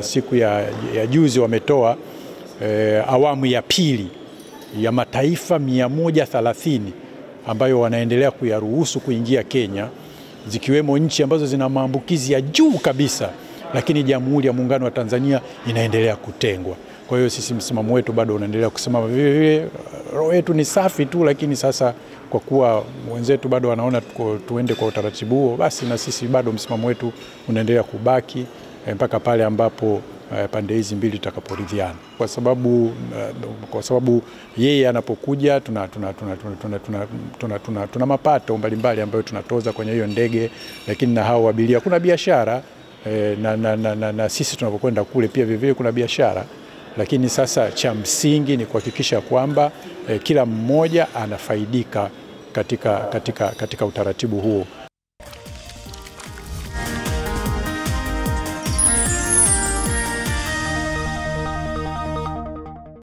Siku ya juzi wametoa awamu ya pili ya mataifa 130 ambayo wanaendelea kuyaruhusu kuingia Kenya, zikiwemo nchi ambazo zina maambukizi ya juu kabisa, lakini Jamhuri ya Muungano wa Tanzania inaendelea kutengwa. Kwa hiyo sisi msimamo wetu bado unaendelea kusimama vile vile. Roho yetu ni safi tu, lakini sasa kwa kuwa wenzetu bado wanaona tuende kwa utaratibu huo, basi na sisi bado msimamo wetu unaendelea kubaki mpaka pale ambapo pande hizi mbili tutakaporidhiana, kwa sababu yeye anapokuja tuna mapato mbalimbali ambayo tunatoza kwenye hiyo ndege, lakini na hao abiria kuna biashara na sisi tunapokwenda kule pia vivyo kuna biashara. Lakini sasa cha msingi ni kuhakikisha kwamba kila mmoja anafaidika katika utaratibu huo.